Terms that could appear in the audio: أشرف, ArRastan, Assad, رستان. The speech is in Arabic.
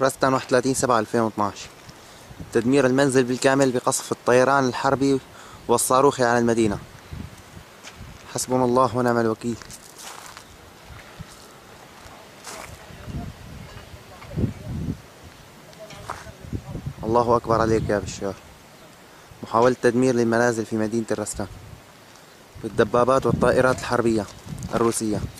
رستان 31/7/2012. تدمير المنزل بالكامل بقصف الطيران الحربي والصاروخي على المدينة. حسبنا الله ونعم الوكيل. الله أكبر عليك يا بشار. محاولة تدمير للمنازل في مدينة الرستان بالدبابات والطائرات الحربية الروسية.